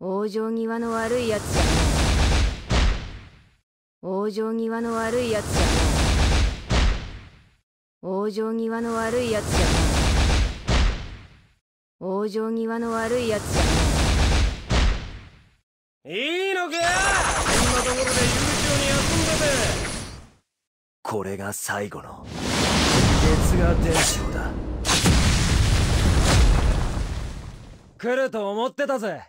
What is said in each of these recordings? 往生際の悪いやつじゃねえ。往生際の悪いやつじゃねえ。往生際の悪いやつじゃねえ。往生際の悪いやつじゃねえ。いいのかよ、こんなところで悠長に休んだぜ。これが最後の月が伝承だ。来ると思ってたぜ。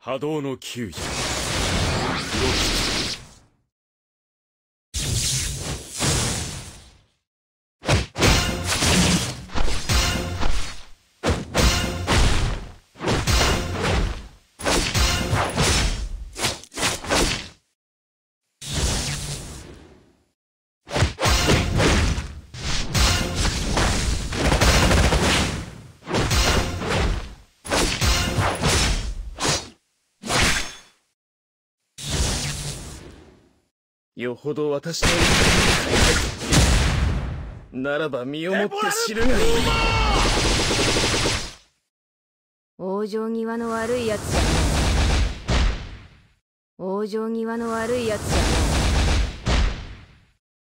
波動の救助。よほど私のならば身をもって知るがいい。往生際の悪いやつじゃねえ。往生際の悪いやつじゃね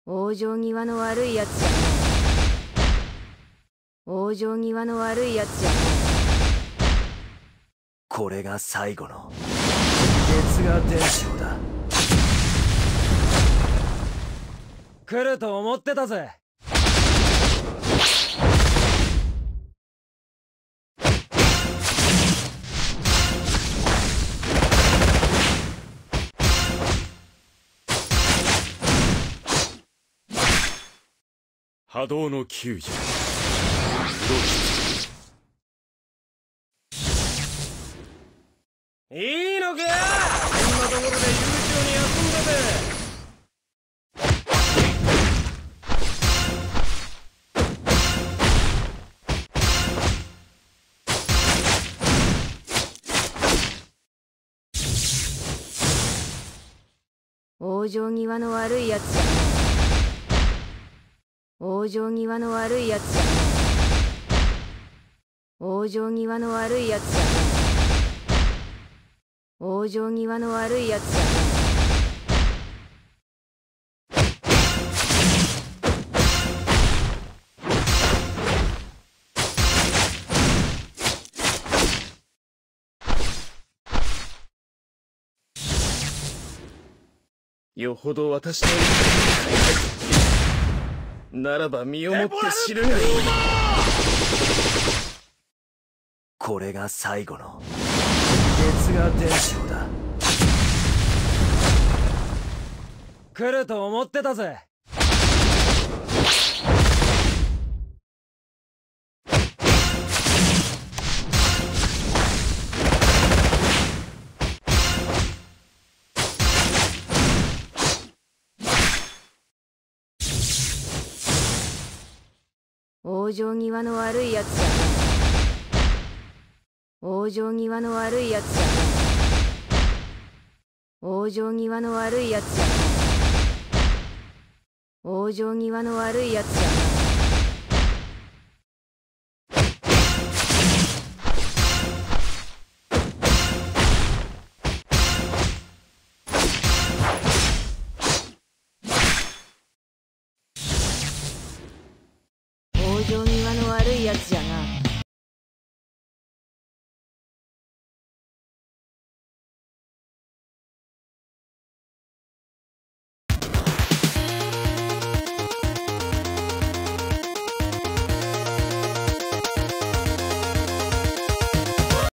え。往生際の悪いやつじゃねえ。往生際の悪いやつじゃねえ。これが最後の月が伝承だ。 来ると思ってたぜ。波動の救助。いいのかよ、こんなところで悠長に休んだぜ。 往生際の悪いやつじゃねえ。往生際の悪いやつじゃねえ。往生際の悪いやつじゃねえ。往生際の悪いやつじゃねえ。 よほど私のならば身をもって知るがいい。これが最後の月が伝承だ。来ると思ってたぜ。 往生際の悪いやつじゃねえ。往生際の悪いやつじゃねえ。往生際の悪いやつじゃねえ。往生際の悪いやつじゃねえ。